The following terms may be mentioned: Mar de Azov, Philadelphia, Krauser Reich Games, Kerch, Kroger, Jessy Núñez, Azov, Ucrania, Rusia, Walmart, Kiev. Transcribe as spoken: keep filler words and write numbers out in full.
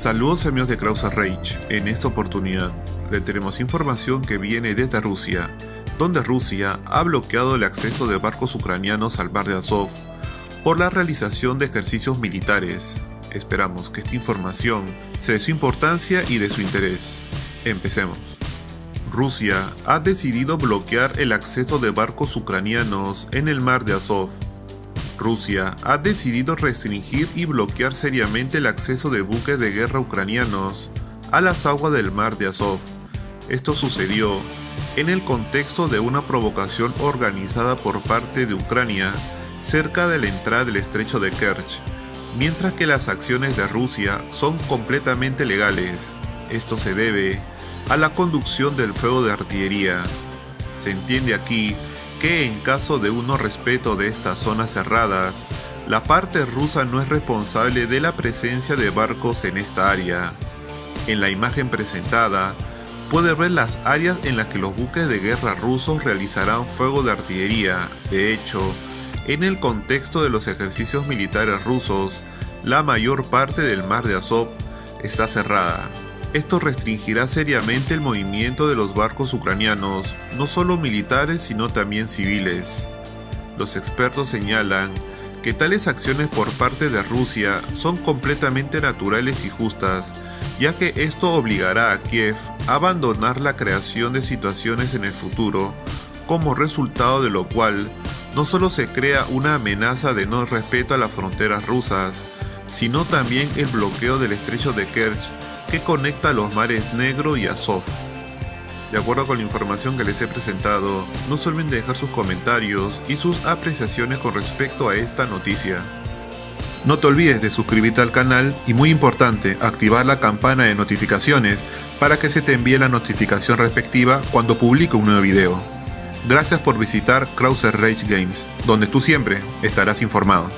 Saludos amigos de Krauser Reich. En esta oportunidad le tenemos información que viene desde Rusia, donde Rusia ha bloqueado el acceso de barcos ucranianos al mar de Azov por la realización de ejercicios militares. Esperamos que esta información sea de su importancia y de su interés. Empecemos. Rusia ha decidido bloquear el acceso de barcos ucranianos en el mar de Azov. Rusia ha decidido restringir y bloquear seriamente el acceso de buques de guerra ucranianos a las aguas del mar de Azov. Esto sucedió en el contexto de una provocación organizada por parte de Ucrania cerca de la entrada del estrecho de Kerch, mientras que las acciones de Rusia son completamente legales. Esto se debe a la conducción del fuego de artillería. Se entiende aquí que en caso de un no respeto de estas zonas cerradas, la parte rusa no es responsable de la presencia de barcos en esta área. En la imagen presentada, puede ver las áreas en las que los buques de guerra rusos realizarán fuego de artillería. De hecho, en el contexto de los ejercicios militares rusos, la mayor parte del mar de Azov está cerrada. Esto restringirá seriamente el movimiento de los barcos ucranianos, no solo militares sino también civiles. Los expertos señalan que tales acciones por parte de Rusia son completamente naturales y justas, ya que esto obligará a Kiev a abandonar la creación de situaciones en el futuro, como resultado de lo cual no solo se crea una amenaza de no respeto a las fronteras rusas, sino también el bloqueo del estrecho de Kerch, que conecta los mares Negro y Azov. De acuerdo con la información que les he presentado, no se olviden de dejar sus comentarios y sus apreciaciones con respecto a esta noticia. No te olvides de suscribirte al canal y, muy importante, activar la campana de notificaciones para que se te envíe la notificación respectiva cuando publique un nuevo video. Gracias por visitar Krauser Reich Games, donde tú siempre estarás informado.